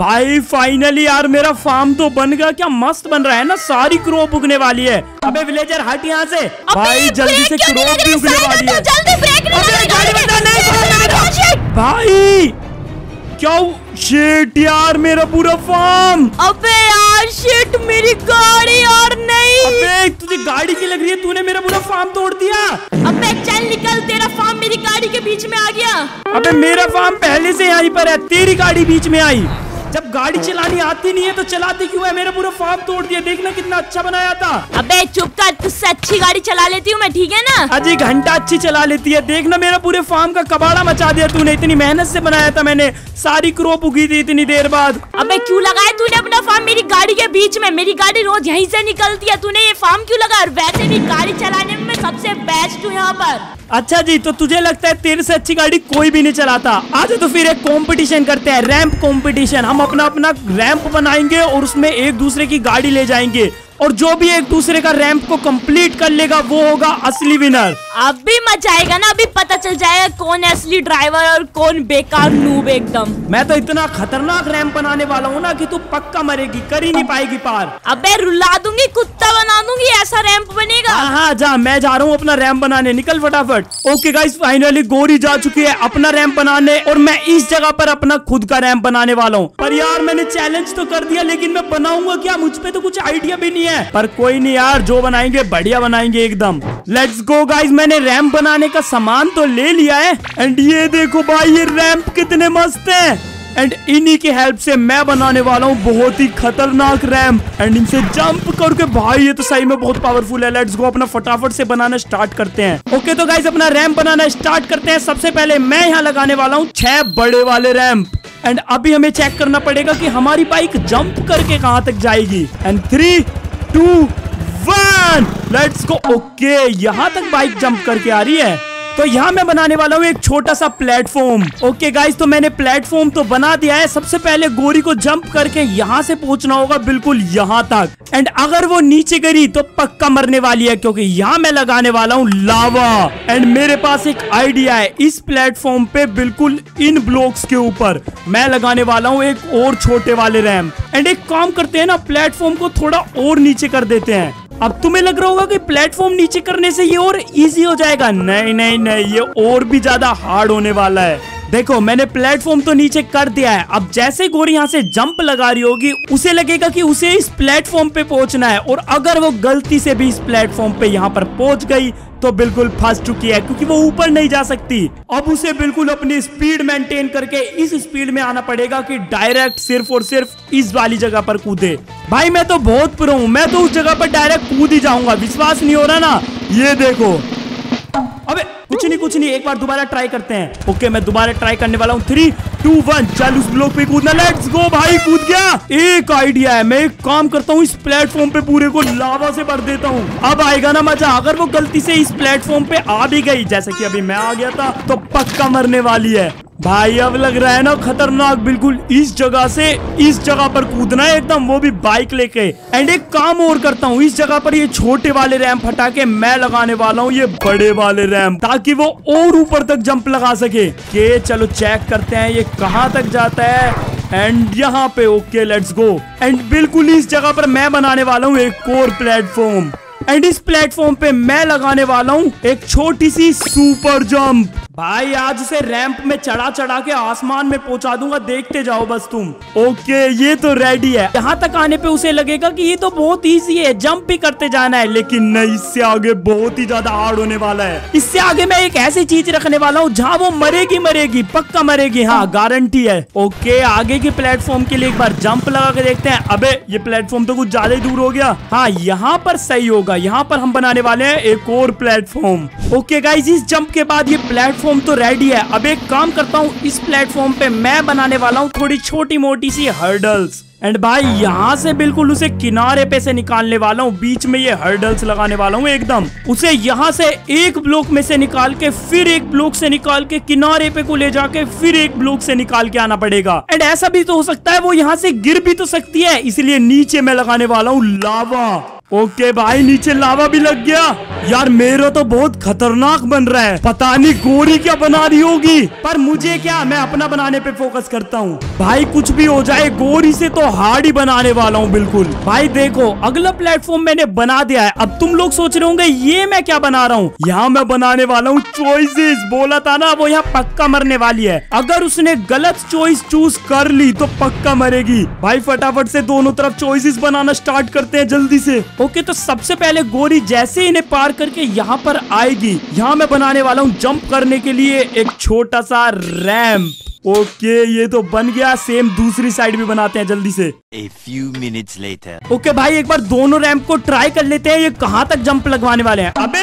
भाई फाइनली यार मेरा फार्म तो बन गया। क्या मस्त बन रहा है ना, सारी क्रॉप उगने वाली है। अबे विलेजर हट यहाँ से भाई, जल्दी से क्रॉप भी उगने वाली है। भाई क्या शिट यार, मेरा पूरा फार्म। अबे यार शिट, मेरी गाड़ी यार नहीं। अबे तुझे गाड़ी की लग रही है, तूने मेरा पूरा फार्म तोड़ दिया। अबे चल निकल, तेरा फार्म मेरी गाड़ी के बीच में आ गया। अबे मेरा फार्म पहले से यहीं पर है, तेरी गाड़ी बीच में आई। जब गाड़ी चलानी आती नहीं है तो चलाती क्यों है? मेरा पूरा फार्म तोड़ दिया, देखना कितना अच्छा बनाया था। अबे चुप कर, तुझसे अच्छी गाड़ी चला लेती हूँ मैं, ठीक है ना? अजी घंटा अच्छी चला लेती है, देखना मेरा पूरे फार्म का कबाड़ा मचा दिया तूने। इतनी मेहनत से बनाया था मैंने, सारी क्रॉप उगी थी इतनी देर बाद। अबे क्यों लगाया तूने अपना फार्म मेरी गाड़ी के बीच में? मेरी गाड़ी रोज यहीं से निकलती है, तूने ये फार्म क्यों लगाया? और वैसे भी गाड़ी चलाने में सबसे बेस्ट हूँ यहाँ पर। अच्छा जी, तो तुझे लगता है तेरे से अच्छी गाड़ी कोई भी नहीं चलाता? आज तो फिर एक कंपटीशन करते हैं, रैंप कंपटीशन। हम अपना अपना रैंप बनाएंगे और उसमें एक दूसरे की गाड़ी ले जाएंगे, और जो भी एक दूसरे का रैंप को कंप्लीट कर लेगा वो होगा असली विनर। अब भी मजा आएगा ना, अभी पता चल जाएगा कौन असली ड्राइवर और कौन बेकार नूब एकदम। मैं तो इतना खतरनाक रैंप बनाने वाला हूँ ना कि तू पक्का मरेगी, कर ही नहीं पाएगी पार। अबे रुला दूंगी, कुत्ता बना दूंगी, ऐसा रैंप बनेगा। हाँ जा, मैं जा रहा हूँ अपना रैंप बनाने, निकल फटाफट। ओके गाइस, फाइनली गोरी जा चुकी है अपना रैंप बनाने, और मैं इस जगह पर अपना खुद का रैंप बनाने वाला हूँ। पर यार मैंने चैलेंज तो कर दिया, लेकिन मैं बनाऊंगा क्या? मुझ पे तो कुछ आइडिया भी नहीं है। पर कोई नहीं यार, जो बनाएंगे बढ़िया बनाएंगे एकदम। लेट्स गो गाइस, मैंने रैंप बनाने का सामान तो ले लिया है। एंड ये देखो भाई, ये रैंप कितने मस्त हैं। एंड इन्हीं की हेल्प से मैं बनाने वाला हूँ बहुत ही खतरनाक रैंप। एंड इनसे जंप करके भाई ये तो सही में बहुत पावरफुल है। लेट्स गो, अपना फटाफट से बनाना स्टार्ट करते हैं। ओके तो गाइस, अपना रैंप बनाना स्टार्ट करते हैं। सबसे पहले मैं यहाँ लगाने वाला हूँ 6 बड़े वाले रैंप। एंड अभी हमें चेक करना पड़ेगा कि हमारी बाइक जंप करके कहाँ तक जाएगी। And 3, 2, 1, let's go. ओके, यहाँ तक बाइक जंप करके आ रही है। तो यहाँ मैं बनाने वाला हूँ एक छोटा सा प्लेटफॉर्म। ओके गाइस, तो मैंने प्लेटफॉर्म तो बना दिया है। सबसे पहले गोरी को जंप करके यहाँ से पहुंचना होगा बिल्कुल यहाँ तक। एंड अगर वो नीचे गिरी तो पक्का मरने वाली है, क्योंकि यहाँ मैं लगाने वाला हूँ लावा। एंड मेरे पास एक आइडिया है, इस प्लेटफॉर्म पे बिल्कुल इन ब्लॉक्स के ऊपर मैं लगाने वाला हूँ एक और छोटे वाले रैंप। एंड एक काम करते है ना, प्लेटफॉर्म को थोड़ा और नीचे कर देते हैं। अब तुम्हें लग रहा होगा कि प्लेटफॉर्म नीचे करने से ये और इजी हो जाएगा। नहीं नहीं नहीं, ये और भी ज्यादा हार्ड होने वाला है। देखो मैंने प्लेटफॉर्म तो नीचे कर दिया है। अब जैसे गोरी यहाँ से जंप लगा रही होगी, उसे लगेगा कि उसे इस प्लेटफॉर्म पे पहुंचना है, और अगर वो गलती से भी इस प्लेटफॉर्म पे यहाँ पर पहुंच गई तो बिल्कुल फंस चुकी है, क्योंकि वो ऊपर नहीं जा सकती। अब उसे बिल्कुल अपनी स्पीड मेंटेन करके इस स्पीड में आना पड़ेगा कि डायरेक्ट सिर्फ और सिर्फ इस वाली जगह पर कूदे। भाई मैं तो बहुत प्रो हूँ, मैं तो उस जगह पर डायरेक्ट कूद ही जाऊंगा। विश्वास नहीं हो रहा ना, ये देखो। अबे कुछ नहीं, एक बार दोबारा ट्राई करते हैं। ओके मैं दोबारा ट्राई करने वाला हूँ। 3, 2, 1, चल उस ब्लॉक पे कूदना। लेट्स गो भाई, कूद गया। एक आइडिया है, मैं एक काम करता हूँ, इस प्लेटफॉर्म पे पूरे को लावा से भर देता हूँ। अब आएगा ना मजा। अगर वो गलती से इस प्लेटफॉर्म पे आ भी गई, जैसे कि अभी मैं आ गया था, तो पक्का मरने वाली है। भाई अब लग रहा है ना खतरनाक, बिल्कुल इस जगह से इस जगह पर कूदना है एकदम, वो भी बाइक लेके। एंड एक काम और करता हूँ, इस जगह पर ये छोटे वाले रैंप हटा के मैं लगाने वाला हूँ ये बड़े वाले रैंप, ताकि वो और ऊपर तक जंप लगा सके। के चलो चेक करते हैं ये कहाँ तक जाता है। एंड यहाँ पे ओके, लेट्स गो। एंड बिल्कुल इस जगह पर मैं बनाने वाला हूँ एक और प्लेटफॉर्म। एंड इस प्लेटफॉर्म पे मैं लगाने वाला हूँ एक छोटी सी सुपर जंप। भाई आज उसे रैंप में चढ़ा चढ़ा के आसमान में पहुंचा दूंगा, देखते जाओ बस तुम। ओके ये तो रेडी है। यहाँ तक आने पे उसे लगेगा कि ये तो बहुत इजी है, जंप भी करते जाना है, लेकिन नहीं, इससे आगे बहुत ही ज्यादा हार्ड होने वाला है। इससे आगे मैं एक ऐसी चीज रखने वाला हूँ जहाँ वो मरेगी, पक्का मरेगी, हाँ गारंटी है। ओके आगे के प्लेटफॉर्म के लिए एक बार जंप लगा के देखते हैं। अबे ये प्लेटफॉर्म तो कुछ ज्यादा ही दूर हो गया। हाँ यहाँ पर सही होगा, यहाँ पर हम बनाने वाले हैं एक और प्लेटफॉर्म। ओके गाइज, इस जंप के बाद ये प्लेटफॉर्म तो रेडी है। अब एक काम करता हूँ, इस प्लेटफॉर्म पे मैं बनाने वाला हूँ थोड़ी छोटी मोटी सी हर्डल्स। एंड भाई यहाँ से बिल्कुल उसे किनारे पे से निकालने वाला हूँ, बीच में ये हर्डल्स लगाने वाला हूँ एकदम। उसे यहाँ से एक ब्लॉक में से निकाल के, फिर एक ब्लॉक से निकाल के किनारे पे को ले जाके, फिर एक ब्लॉक से निकाल के आना पड़ेगा। एंड ऐसा भी तो हो सकता है वो यहाँ से गिर भी तो सकती है, इसलिए नीचे मैं लगाने वाला हूँ लावा। ओके भाई, नीचे लावा भी लग गया। यार मेरा तो बहुत खतरनाक बन रहा है, पता नहीं गोरी क्या बना रही होगी, पर मुझे क्या, मैं अपना बनाने पे फोकस करता हूँ। भाई कुछ भी हो जाए, गोरी से तो हार्ड ही बनाने वाला हूँ बिल्कुल। भाई देखो अगला प्लेटफॉर्म मैंने बना दिया है। अब तुम लोग सोच रहे होंगे ये मैं क्या बना रहा हूँ। यहाँ मैं बनाने वाला हूँ चॉइसेस, बोला था ना वो यहाँ पक्का मरने वाली है। अगर उसने गलत चॉइस चूज कर ली तो पक्का मरेगी। भाई फटाफट से दोनों तरफ चॉइसेस बनाना स्टार्ट करते हैं जल्दी से। ओके तो सबसे पहले गोरी जैसे इन्हें पार करके यहाँ पर आएगी, यहाँ मैं बनाने वाला हूँ जंप करने के लिए एक छोटा सा रैंप। ओके ये तो बन गया, सेम दूसरी साइड भी बनाते हैं जल्दी से। A few minutes later. Okay भाई एक बार दोनों रैंप को ट्राई कर लेते हैं, ये कहाँ तक जंप लगवाने वाले हैं। अबे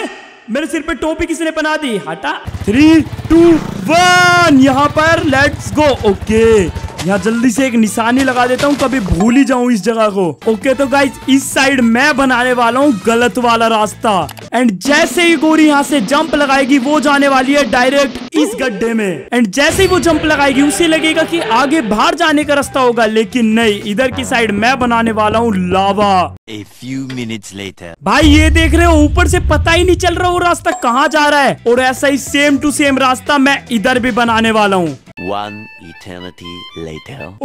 मेरे सिर पे टोपी किसने बना दी, हटा। 3, 2, 1 यहाँ पर लेट्स गो। ओके यहाँ जल्दी से एक निशानी लगा देता हूँ, कभी भूल ही जाऊँ इस जगह को। ओके तो गाइस इस साइड मैं बनाने वाला हूँ गलत वाला रास्ता, एंड जैसे ही गोरी यहाँ से जंप लगाएगी वो जाने वाली है डायरेक्ट इस गड्ढे में। एंड जैसे ही वो जंप लगाएगी उसे लगेगा कि आगे बाहर जाने का रास्ता होगा, लेकिन नहीं, इधर की साइड मैं बनाने वाला हूँ लावा। A few minutes later. भाई ये देख रहे हो, ऊपर से पता ही नहीं चल रहा वो रास्ता कहाँ जा रहा है, और ऐसा ही सेम टू सेम रास्ता मैं इधर भी बनाने वाला हूँ।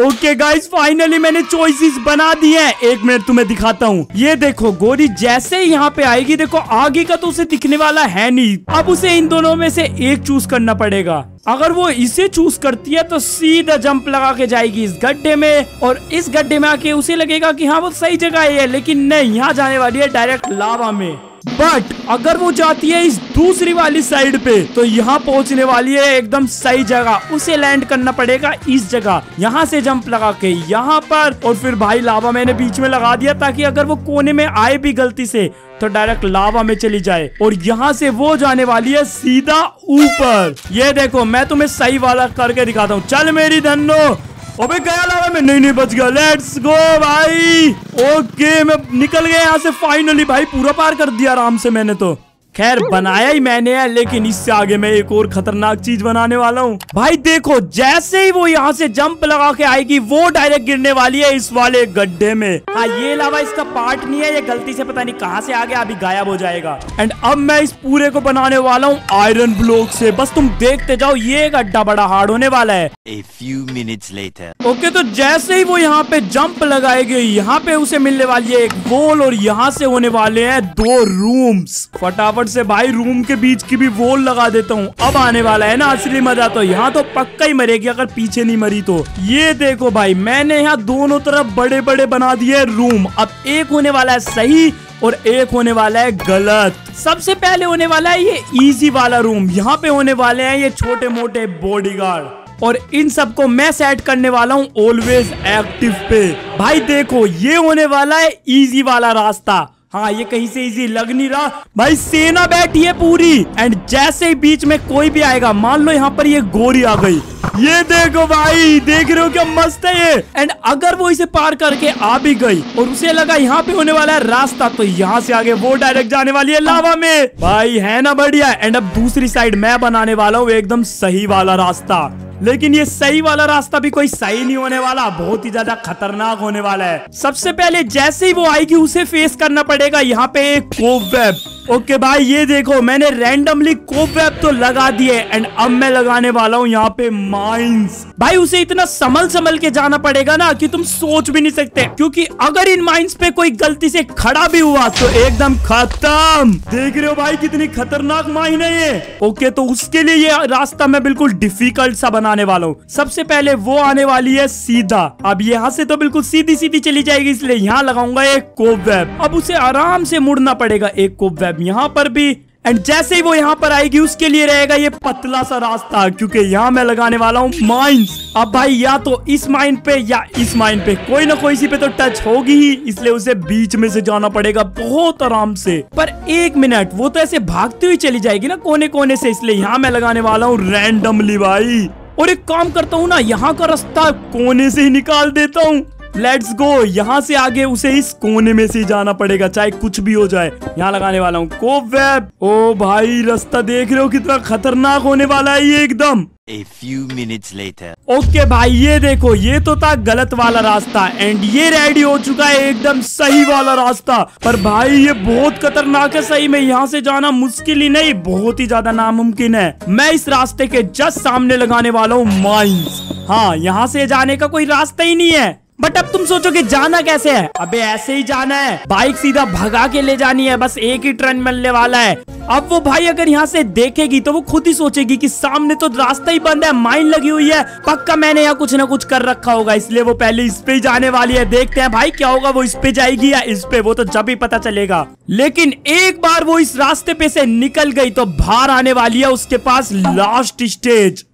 ओके गाइस फाइनली मैंने चॉइसेस बना दी है। एक मिनट तुम्हें दिखाता हूँ। ये देखो गोरी जैसे यहाँ पे आएगी, देखो आगे का तो उसे दिखने वाला है नहीं, अब उसे इन दोनों में से एक चूज करना पड़ेगा। अगर वो इसे चूज करती है तो सीधा जंप लगा के जाएगी इस गड्ढे में, और इस गड्ढे में आके उसे लगेगा कि हाँ वो सही जगह है, लेकिन नहीं, यहाँ जाने वाली है डायरेक्ट लावा में। बट अगर वो जाती है इस दूसरी वाली साइड पे तो यहाँ पहुँचने वाली है एकदम सही जगह, उसे लैंड करना पड़ेगा इस जगह, यहाँ से जंप लगा के यहाँ पर, और फिर भाई लावा मैंने बीच में लगा दिया ताकि अगर वो कोने में आए भी गलती से तो डायरेक्ट लावा में चली जाए। और यहाँ से वो जाने वाली है सीधा ऊपर। ये देखो मैं तुम्हें सही वाला करके दिखाता हूँ, चल मेरी धन्नो। अबे गया लावा में, नहीं नहीं बच गया, लेट्स गो भाई। ओके मैं निकल गया यहाँ से फाइनली, भाई पूरा पार कर दिया आराम से मैंने तो। खैर बनाया ही मैंने है, लेकिन इससे आगे मैं एक और खतरनाक चीज बनाने वाला हूँ। भाई देखो जैसे ही वो यहाँ से जंप लगा के आएगी वो डायरेक्ट गिरने वाली है इस वाले गड्ढे में। हाँ ये लावा इसका पार्ट नहीं है, ये गलती से पता नहीं कहाँ से आ गया, अभी गायब हो जाएगा। एंड अब मैं इस पूरे को बनाने वाला हूँ आयरन ब्लॉक से, बस तुम देखते जाओ, ये गड्ढा बड़ा हार्ड होने वाला है। A few minutes later. Okay तो जैसे ही वो यहाँ पे जंप लगाएगी यहाँ पे उसे मिलने वाली है एक वॉल, और यहाँ से होने वाले हैं 2 रूम्स। फटाफट से भाई रूम के बीच की भी वॉल लगा देता हूँ, अब आने वाला है ना असली मजा। तो यहाँ तो पक्का ही मरेगी अगर पीछे नहीं मरी तो। ये देखो भाई मैंने यहाँ दोनों तरफ बड़े बड़े बना दिए रूम, अब एक होने वाला है सही और एक होने वाला है गलत। सबसे पहले होने वाला है ये इजी वाला रूम, यहाँ पे होने वाले हैं ये छोटे मोटे बॉडीगार्ड, और इन सबको मैं सेट करने वाला हूँ ऑलवेज एक्टिव पे। भाई देखो ये होने वाला है इजी वाला रास्ता, हाँ ये कहीं से इजी लग नहीं रहा। भाई सेना बैठी है पूरी, एंड जैसे ही बीच में कोई भी आएगा, मान लो यहाँ पर ये गोरी आ गई, ये देखो भाई देख रहे हो क्या मस्त है ये। एंड अगर वो इसे पार करके आ भी गई और उसे लगा यहाँ पे होने वाला है रास्ता, तो यहाँ से आगे वो डायरेक्ट जाने वाली है लावा में। भाई है ना बढ़िया। एंड अब दूसरी साइड मैं बनाने वाला हूँ एकदम सही वाला रास्ता, लेकिन ये सही वाला रास्ता भी कोई सही नहीं होने वाला, बहुत ही ज्यादा खतरनाक होने वाला है। सबसे पहले जैसे ही वो आएगी उसे फेस करना पड़ेगा यहाँ पे एक कोबवेब। ओके भाई ये देखो मैंने रैंडमली कोबवेब तो लगा दिए, एंड अब मैं लगाने वाला हूँ यहाँ पे माइंस। भाई उसे इतना संभल संभल के जाना पड़ेगा ना कि तुम सोच भी नहीं सकते, क्योंकि अगर इन माइंस पे कोई गलती से खड़ा भी हुआ तो एकदम खत्म। देख रहे हो भाई कितनी खतरनाक माइन है ये। ओके तो उसके लिए ये रास्ता मैं बिल्कुल डिफिकल्ट सा बनाने वाला हूँ। सबसे पहले वो आने वाली है सीधा, अब यहाँ से तो बिल्कुल सीधी सीधी चली जाएगी, इसलिए यहाँ लगाऊंगा एक कोबवेब। अब उसे आराम से मुड़ना पड़ेगा, एक कोबवेब यहाँ पर भी। एंड जैसे ही वो यहाँ पर आएगी उसके लिए रहेगा ये पतला सा रास्ता, क्योंकि यहाँ मैं लगाने वाला हूँ माइंस। अब भाई या तो इस माइन पे या इस माइन पे, कोई ना कोई इसी पे तो टच होगी ही, इसलिए उसे बीच में से जाना पड़ेगा बहुत आराम से। पर एक मिनट, वो तो ऐसे भागती हुई चली जाएगी ना कोने कोने से, इसलिए यहाँ मैं लगाने वाला हूँ रैंडमली भाई। और एक काम करता हूँ ना, यहाँ का रास्ता कोने से ही निकाल देता हूँ। Let's go. यहाँ से आगे उसे इस कोने में से जाना पड़ेगा, चाहे कुछ भी हो जाए। यहाँ लगाने वाला हूँ कोवेब। ओ भाई रास्ता देख रहे हो कितना खतरनाक होने वाला है ये एकदम। A few minutes later. Okay भाई ये देखो, ये तो था गलत वाला रास्ता एंड ये रेडी हो चुका है एकदम सही वाला रास्ता। पर भाई ये बहुत खतरनाक है सही में, यहाँ से जाना मुश्किल ही नहीं बहुत ही ज्यादा नामुमकिन है। मैं इस रास्ते के जस्ट सामने लगाने वाला हूँ माइंस। हाँ यहाँ से जाने का कोई रास्ता ही नहीं है। बट अब तुम सोचोगे जाना कैसे है? अबे ऐसे ही जाना है, बाइक सीधा भगा के ले जानी है, बस एक ही टर्न मिलने वाला है। अब वो भाई अगर यहाँ से देखेगी तो वो खुद ही सोचेगी कि सामने तो रास्ता ही बंद है, माइन लगी हुई है, पक्का मैंने यहाँ कुछ ना कुछ कर रखा होगा, इसलिए वो पहले इस पे ही जाने वाली है। देखते हैं भाई क्या होगा, वो इस पे जाएगी या इस पे, वो तो जब ही पता चलेगा। लेकिन एक बार वो इस रास्ते पे से निकल गई तो बाहर आने वाली है उसके पास लास्ट स्टेज।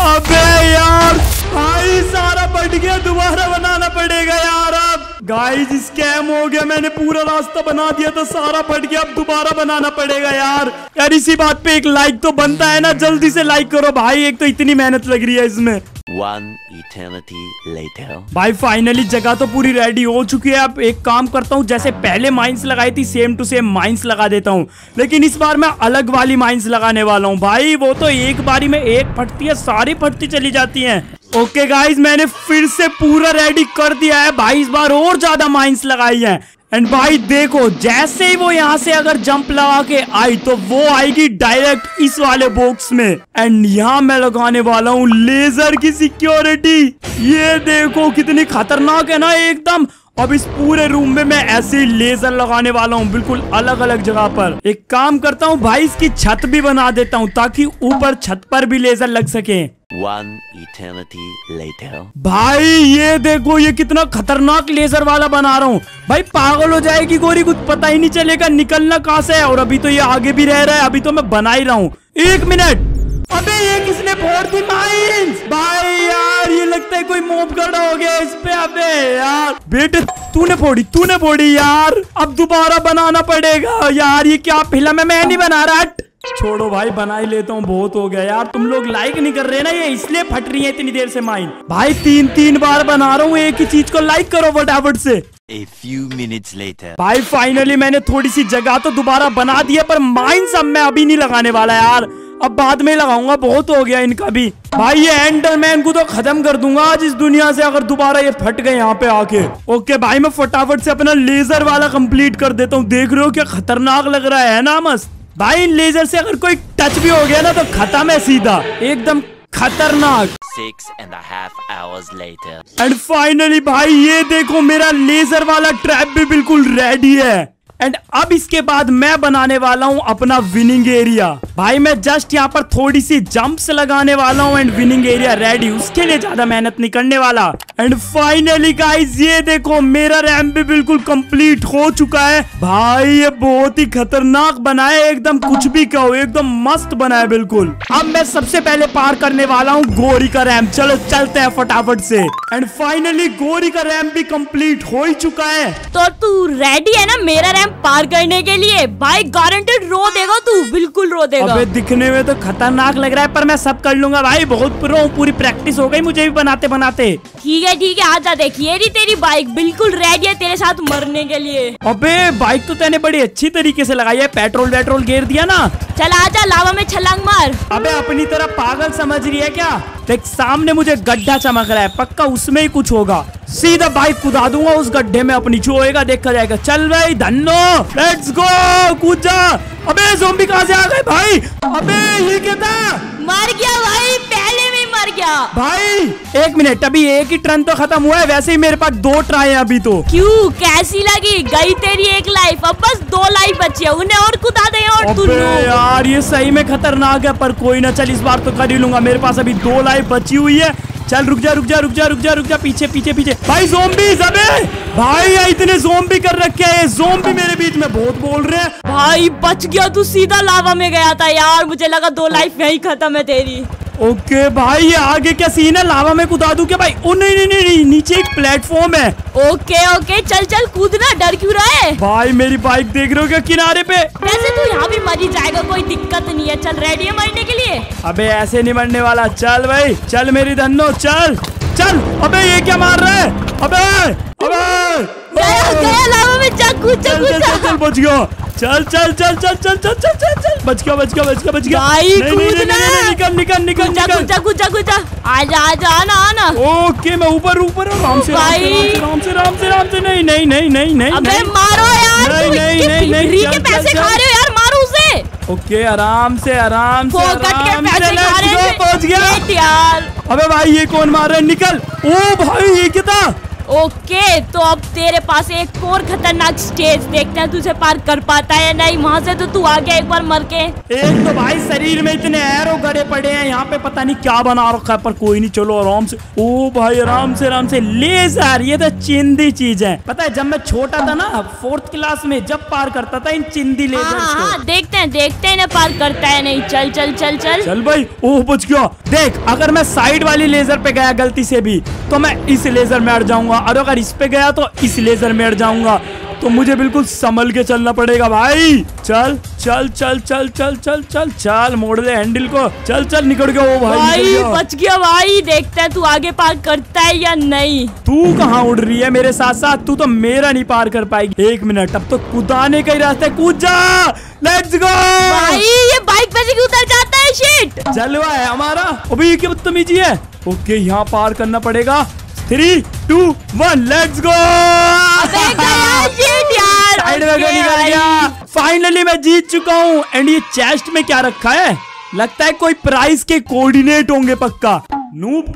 अबे यार भाई सारा बट गया, दोबारा बनाना पड़ेगा यार। अब गाइस स्कैम हो गया, मैंने पूरा रास्ता बना दिया था, सारा बट गया, अब दोबारा बनाना पड़ेगा यार। यार इसी बात पे एक लाइक तो बनता है ना, जल्दी से लाइक करो भाई, एक तो इतनी मेहनत लग रही है इसमें। One eternity later. भाई फाइनली जगह तो पूरी रेडी हो चुकी है। अब एक काम करता हूँ, जैसे पहले माइंस लगाई थी सेम टू सेम माइंस लगा देता हूँ, लेकिन इस बार मैं अलग वाली माइंस लगाने वाला हूँ। भाई वो तो एक बारी में एक फटती है, सारी फटती चली जाती है। ओके गाइज मैंने फिर से पूरा रेडी कर दिया है भाई, इस बार और ज्यादा माइंस लगाई है। एंड भाई देखो जैसे ही वो यहाँ से अगर जंप लगा के आई तो वो आएगी डायरेक्ट इस वाले बॉक्स में। एंड यहाँ मैं लगाने वाला हूँ लेजर की सिक्योरिटी। ये देखो कितनी खतरनाक है ना एकदम। अब इस पूरे रूम में मैं ऐसे ही लेजर लगाने वाला हूँ, बिल्कुल अलग अलग जगह पर। एक काम करता हूँ भाई, इसकी छत भी बना देता हूँ ताकि ऊपर छत पर भी लेजर लग सके। One eternity later. भाई ये देखो ये कितना खतरनाक लेजर वाला बना रहा हूँ। भाई पागल हो जाएगी गोरी, कुछ पता ही नहीं चलेगा निकलना कहाँ से है। और अभी तो ये आगे भी रह रहा है, अभी तो मैं बना ही रहा हूँ। एक मिनट, अबे ये किसने फोड़ दी माइंस? भाई यार ये लगता है कोई मोब गड़ा हो गया इस पे। अबे यार बेटे तूने फोड़ी यार, अब दोबारा बनाना पड़ेगा यार। ये क्या फिल्म है, मैं नहीं बना रहा, छोड़ो भाई बना ही लेता हूँ, बहुत हो गया यार। तुम लोग लाइक नहीं कर रहे ना, ये इसलिए फट रही है इतनी देर से माइन। भाई तीन बार बना रहा हूँ एक ही चीज को, लाइक करो फटाफट से। A few minutes later. भाई फाइनली मैंने थोड़ी सी जगह तो दोबारा बना दी है, पर माइन सब मैं अभी नहीं लगाने वाला यार, अब बाद में लगाऊंगा, बहुत हो गया इनका भी। भाई ये एंडरमैन को तो खत्म कर दूंगा आज इस दुनिया से अगर दोबारा ये फट गए यहाँ पे आके। ओके भाई मैं फटाफट से अपना लेजर वाला कंप्लीट कर देता हूँ। देख रहे हो क्या खतरनाक लग रहा है ना मस्त। भाई इन लेजर से अगर कोई टच भी हो गया ना तो खत्म है सीधा, एकदम खतरनाक। 6.5 hours later. एंड फाइनली भाई ये देखो मेरा लेजर वाला ट्रैप भी बिल्कुल रेडी है। एंड अब इसके बाद मैं बनाने वाला हूँ अपना विनिंग एरिया। भाई मैं जस्ट यहाँ पर थोड़ी सी जंप्स लगाने वाला हूँ एंड विनिंग एरिया रेडी, उसके लिए ज्यादा मेहनत नहीं करने वाला। एंड फाइनली गाइस ये देखो मेरा रैंप भी बिल्कुल कंप्लीट हो चुका है। भाई ये बहुत ही खतरनाक बनाया एकदम, कुछ भी कहो एकदम मस्त बनाया बिल्कुल। अब मैं सबसे पहले पार करने वाला हूँ गोरी का रैंप, चलो चलते हैं फटाफट से। एंड फाइनली गोरी का रैंप भी कंप्लीट हो ही चुका है। तो तू रेडी है ना मेरा रैंप पार करने के लिए? भाई गारंटेड रो देगा तू, बिल्कुल रो देगा। अबे दिखने में तो खतरनाक लग रहा है पर मैं सब कर लूंगा भाई, बहुत प्रो हूँ, पूरी प्रैक्टिस हो गई मुझे भी बनाते बनाते। ठीक है आजा, देखिए तेरी बाइक बिल्कुल रेडी है तेरे साथ मरने के लिए। अबे बाइक तो तूने बड़ी अच्छी तरीके से लगाई है, पेट्रोल घेर दिया ना। चल आजा लावा में छलांग मार। अबे अपनी तरह पागल समझ रही है क्या? देख सामने मुझे गड्ढा चमक रहा है, पक्का उसमें ही कुछ होगा, सीधा बाइक कूदा दूंगा उस गड्ढे में, अपनी जो होएगा देखा जाएगा। चल भाई धन्नो, लेट्स गो, कूद जा। अबे ज़ोंबी कहाँ से आ गए भाई? अबे ये क्या था? मर गया भाई, पहले में मर गया। भाई एक मिनट, अभी एक ही टर्न तो खत्म हुआ है, वैसे ही मेरे पास 2 ट्राई है अभी तो। क्यों कैसी लगी? गई तेरी एक लाइफ, अब बस 2 लाइफ बची है, उन्हें और कूदा दे। और तू यार ये सही में खतरनाक है, पर कोई ना, चल इस बार तो कर ही लूंगा, मेरे पास अभी 2 लाइफ बची हुई है। चल रुक जा, पीछे। भाई ज़ोंबीज़, अबे भाई इतने ज़ोंबी कर रखे हैं, ज़ोंबी मेरे बीच में बहुत बोल रहे हैं। भाई बच गया तू, सीधा लावा में गया था यार, मुझे लगा 2 लाइफ यही खत्म है तेरी। ओके भाई ये आगे क्या सीन है, लावा में कूदा दूं क्या भाई? ओ नहीं नहीं नहीं, नहीं नीचे एक प्लेटफॉर्म है। ओके ओके चल चल कूदना, डर क्यों रहा है भाई? मेरी बाइक देख रहे हो क्या किनारे पे? वैसे तू यहाँ भी मर ही जाएगा, कोई दिक्कत नहीं है। चल रेडी है मरने के लिए? अबे ऐसे नहीं मरने वाला, चल भाई चल मेरी धन्नो, चल चल। अबे ये क्या मार रहा है? अबे अबे गया लावा में, चल बच गया, चल चल चल चल चल चल चल चल चल, बच गया बच गया बच गया बच गया। निकल निकल निकल निकल, आजा आजा आना आना। ओके मैं ऊपर ऊपर हूँ, राम से राम से राम से राम से। नहीं नहीं नहीं नहीं नहीं, अबे मारो यार, नहीं नहीं नहीं, के पैसे खा रहे हो यार, मारो उसे। ओके आराम से आराम से, पहुँच गया। अबे भाई ये कौन मार रहा है? निकल। ओ भाई ये क्या था? ओके तो अब तेरे पास एक और खतरनाक स्टेज, देखते हैं तुझे पार कर पाता है नहीं। वहाँ से तो तू आ गया एक बार मर के। एक तो भाई शरीर में इतने एरो गड़े पड़े हैं, यहाँ पे पता नहीं क्या बना रखा है, पर कोई नहीं चलो आराम से। ओ भाई आराम से आराम से। लेजर, ये तो चिंदी चीज है। पता है जब मैं छोटा था ना 4th क्लास में, जब पार करता था इन चिंदी लेजर। हाँ, देखते हैं ना पार करता है नहीं। चल चल चल चल चल भाई। ओ बच गया। देख अगर मैं साइड वाली लेजर पे गया गलती से भी तो मैं इस लेजर में अड़ जाऊंगा, और अगर इस पे गया तो इस लेजर में अड़ जाऊंगा, तो मुझे बिल्कुल संभल के चलना पड़ेगा भाई। चल चल चल चल चल चल चल चल, मोड़ ले हैंडल को, चल चल निकल गया। वो भाई बच गया भाई। देखता है तू आगे पार करता है या नहीं। तू कहाँ उड़ रही है मेरे साथ साथ, तू तो मेरा नहीं पार कर पाएगी। 1 मिनट, अब तो कूदाने का ही रास्ता है, कूद जा। लेट्स गो भाई। ये बाइक पे क्यों उतर जाता है? शिट, जलवा है हमारा। अभी ये क्या बदतमीजी है? ओके यहाँ पार करना पड़ेगा। 3, 2, 1 लेट्स गो। साइड में निकल गया। फाइनली मैं जीत चुका हूँ। एंड ये चेस्ट में क्या रखा है? लगता है कोई प्राइस के कोऑर्डिनेट होंगे पक्का। नूप।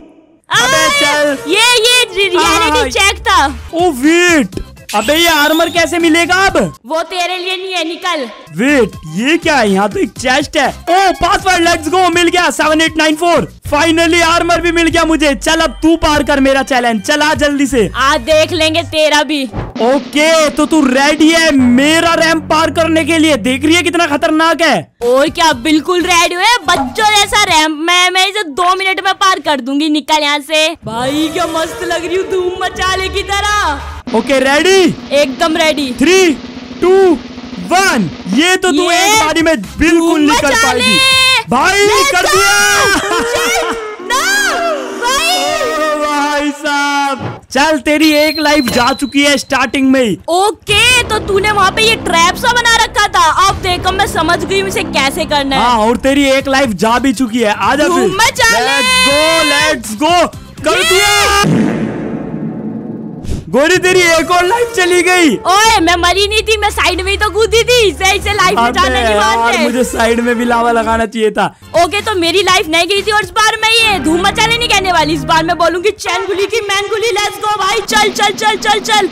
अबे चल, ये रियलिटी चेक था। ओ वेट, अबे ये आर्मर कैसे मिलेगा अब? वो तेरे लिए नहीं है, निकल। वेट ये क्या है? यहाँ तो एक चेस्ट है। ओ पासवर्ड, लेट्स गो, मिल गया 7894। फाइनली आर्मर भी मिल गया मुझे। चल अब तू पार कर मेरा चैलेंज, चला जल्दी से। आज देख लेंगे तेरा भी। ओके तो तू रेडी है मेरा रैंप पार करने के लिए? देख रही है कितना खतरनाक है? और क्या, बिल्कुल रेडी है बच्चों जैसा रैंप। मैं इसे 2 मिनट में पार कर दूंगी। निकल यहाँ से। भाई क्या मस्त लग रही हूँ धूम मचाने की तरह। Okay ready? एकदम रेडी। 3, 2, 1। ये तो तू एक बारी में बिल्कुल नहीं कर पाएगी भाई। कर दिया भाई साहब। चल तेरी एक लाइफ जा चुकी है स्टार्टिंग में ही। ओके तो तूने वहाँ पे ये ट्रैप सा बना रखा था, अब देखो मैं समझ गई इसे कैसे करना है। हाँ, और तेरी एक लाइफ जा भी चुकी है। आजा फिर, लेट्स गो। कर दिया गोरी, तेरी एक और लाइफ चली गई। ओए मैं मरी नहीं थी, मैं साइड में ही तो कूदी थी। इसे लाइफ में जाने नहीं मानते। मुझे साइड में भी लावा लगाना चाहिए था। ओके तो मेरी लाइफ नहीं गई थी, और इस बार मैं ये धूम मचाने नहीं कहने वाली। इस बार मैं बोलूंगी चैन गुली की मैन गुली। लेट्स गो भाई, चल चल चल चल चल।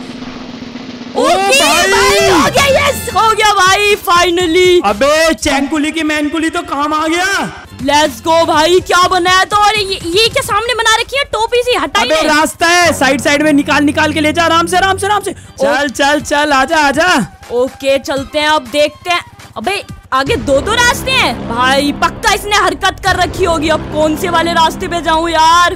ओके भाई हो गया, यस हो गया भाई फाइनली। अबे चैन गुली की मैन गुली तो काम आ गया। लेट्स गो भाई, क्या बनाया तो? और ये क्या सामने बना रखी है टोपी सी? हटाई नहीं, रास्ता है साइड साइड में, निकाल निकाल के ले जा आराम से आराम से आराम से। चल चल चल, आजा आजा। ओके चलते हैं अब, देखते हैं। अबे आगे 2-2 रास्ते हैं भाई, पक्का इसने हरकत कर रखी होगी। अब कौन से वाले रास्ते पे जाऊँ यार?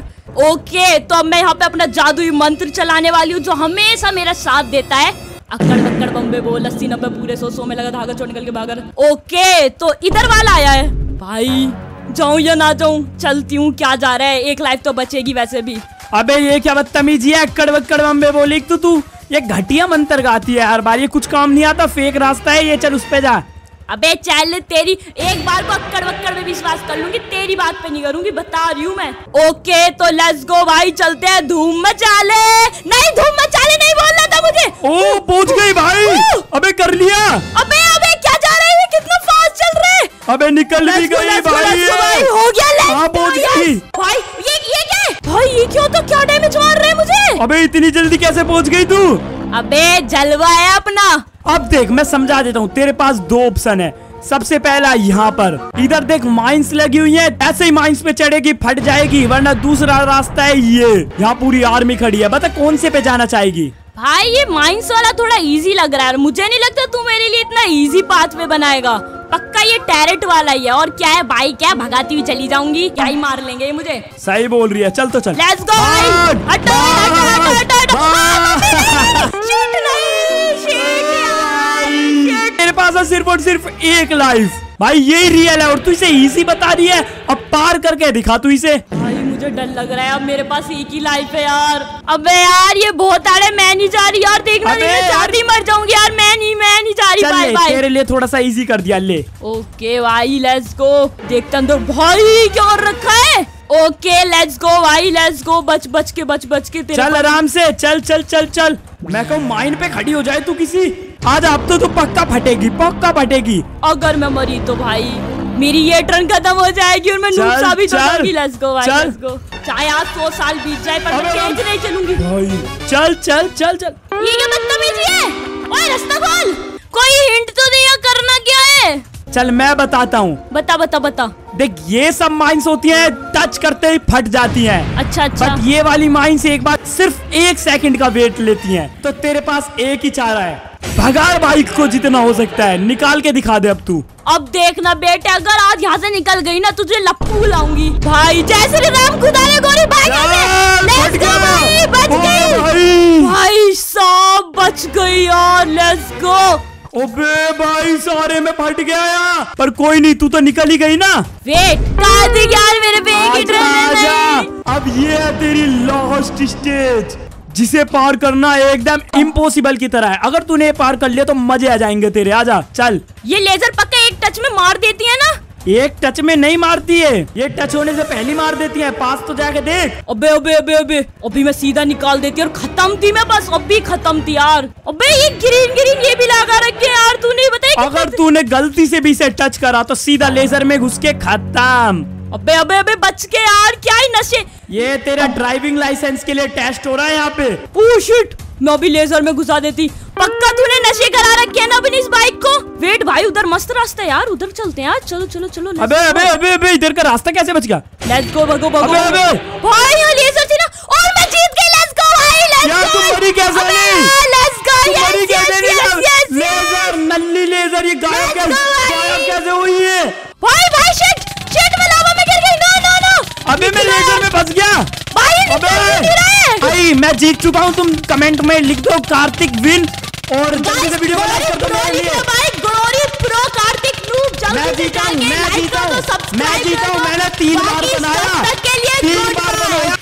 ओके तो अब मैं यहाँ पे अपना जादुई मंत्र चलाने वाली हूँ, जो हमेशा मेरा साथ देता है। अक्कड़ बक्कड़ बम्बे बोल 80-90 पूरे 100-100 में लगा धागा छोड़ निकल के भागर। ओके तो इधर वाला आया है भाई, जाऊं या ना जाऊं? चलती हूँ, क्या जा रहा है, एक लाइफ तो बचेगी वैसे भी। अबे ये क्या बदतमीजी है? अक्कड़ बक्कड़ बम्बे बोली तो तू, ये घटिया मंत्र गाती है हर बार, ये कुछ काम नहीं आता। फेक रास्ता है ये, चल उस पे जा। अबे चल, तेरी एक बार को अक्कड़ बक्कड़ में विश्वास कर लूंगी, तेरी बात पे नहीं करूंगी, बता रही हूँ मैं। ओके तो लेट्स गो भाई, चलते हैं। धूम मचाले नहीं, धूम मचाले नहीं बोलना था मुझे। ओ पहुंच गई भाई। अबे कर लिया। अबे क्या जा रहा है, कितना फास्ट चल रहे। अबे निकल भी गई भाई, हो गया भाई। ये क्या है भाई? ये क्यों तो क्या डैमेज मार रहे मुझे? अबे इतनी जल्दी कैसे पहुंच गई तू? अबे जलवा है अपना। अब देख मैं समझा देता हूँ, तेरे पास 2 ऑप्शन है। सबसे पहला यहाँ पर इधर देख माइंस लगी हुई है, ऐसे ही माइंस पे चढ़ेगी फट जाएगी, वरना दूसरा रास्ता है ये, यहाँ पूरी आर्मी खड़ी है। बता कौन से पे जाना चाहेगी? भाई ये माइंस वाला थोड़ा इजी लग रहा है, मुझे नहीं लगता तू मेरे लिए इतना इजी पाथ पे बनाएगा। पक्का ये टैरेट वाला ही है। और क्या है भाई, क्या भगाती हुई चली जाऊंगी, क्या ही मार लेंगे ये मुझे। सही बोल रही है, चल तो चल, लेट्स गो। मेरे पास है सिर्फ और सिर्फ एक लाइफ भाई, यही रियल है और तू इसे इजी बता रही है। अब पार करके दिखा तू इसे। मुझे डर लग रहा है, अब मेरे पास एक ही लाइफ है यार। अबे यार ये बहुत आ रहा है, मैं नहीं जा रही यार, देखना चाहती मर जाऊंगी यार, मैं नहीं जा रही। बाय बाय, तेरे लिए थोड़ा सा इजी कर दिया, ले। ओके भाई लेट्स गो, देखता अंदर भाई क्या रखा है। ओके लेट्स गो भाई लेट्स गो, बच बच के चल, आराम से चल। मैं कहूँ माइंड पे खड़ी हो जाए तू किसी। आज आप तो पक्का फटेगी। अगर मैं मरी तो भाई मेरी ये ट्रेन खत्म हो जाएगी और मैं नूसा भी चलूंगी। लेट्स गो भाई लेट्स गो, चाहे आज 100 साल बीत जाए पर मैं चेंज नहीं चलूंगी भाई। चल। ये क्या बदतमीजी है, ओए रास्ता खोल, कोई हिंट तो दिया, करना क्या है। चल मैं बताता हूँ, बता। देख ये सब माइंस होती हैं, टच करते ही फट जाती हैं। अच्छा। बट ये वाली माइंस एक बार सिर्फ 1 सेकंड का वेट लेती हैं। तो तेरे पास एक ही चारा है, भगा बाइक को जितना हो सकता है, निकाल के दिखा दे अब तू। अब देखना बेटे, अगर आज यहाँ से निकल गई ना तुझे लप्पू लाऊंगी भाई। जय श्री राम, खुदा ने गोली भाई, भाई साहब बच गई यार, लेट्स गो। ओबे भाई सारे में फट गया यार, पर कोई नहीं, तू तो निकल ही गई ना। वेट कार्तिक यार, मेरे पे एक ही ट्रेन है। अब ये है तेरी लॉस्ट स्टेज, जिसे पार करना एकदम इम्पॉसिबल की तरह है। अगर तूने पार कर लिया तो मजे आ जाएंगे तेरे। आजा चल। ये लेजर पक्का एक टच में मार देती है ना। एक टच में नहीं मारती है, ये टच होने से पहले मार देती है, पास तो जाके देख। अबे अभी मैं सीधा निकाल देती और खत्म थी मैं, बस अभी खत्म थी यार। अबे ये ग्रीन ये भी लगा रखे यार तूने, बताया अगर तूने गलती से भी इसे टच करा तो सीधा लेजर में घुस के खत्म। अबे बच के यार, क्या ही नशे। ये तेरा ड्राइविंग लाइसेंस के लिए टेस्ट हो रहा है यहाँ पे। ओ शिट, मैं भी लेजर में घुसा देती। पक्का तूने नशे करा रखे हैं ना अपनी इस बाइक को। वेट भाई उधर मस्त रास्ता है यार, उधर चलते हैं यार, चलो। अबे इधर का रास्ता कैसे बच गया। लेट्स गो, भगो भाई ये लेजर थी ना और मैं जीत गई। लेट्स गो भाई लेट्स गो, तुम्हारी कैसे नहीं। लेट्स गो, यस लेजर नल्ली लेजर, ये गायब कैसे हुई है भाई। भाई शिट में लावा में गिर गई। नो अबे मैं लेजर में फंस गया भाई, मैं जीत चुका हूँ। तुम कमेंट में लिख दो कार्तिक विन, और जल्दी से वीडियो को लाइक कर दो मेरे लिए। ग्लोरी प्रो कार्तिक नूब, मैं जीता हूँ, मैंने 3 बार बनाया।